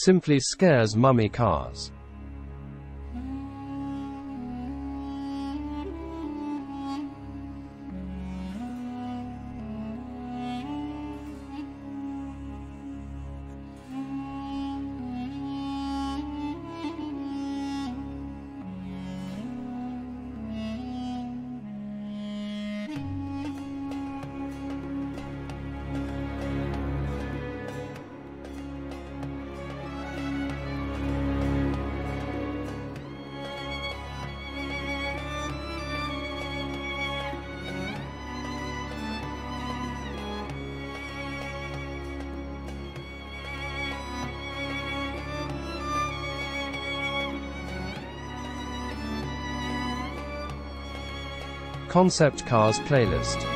simply scares mummy cars. Concept Cars playlist.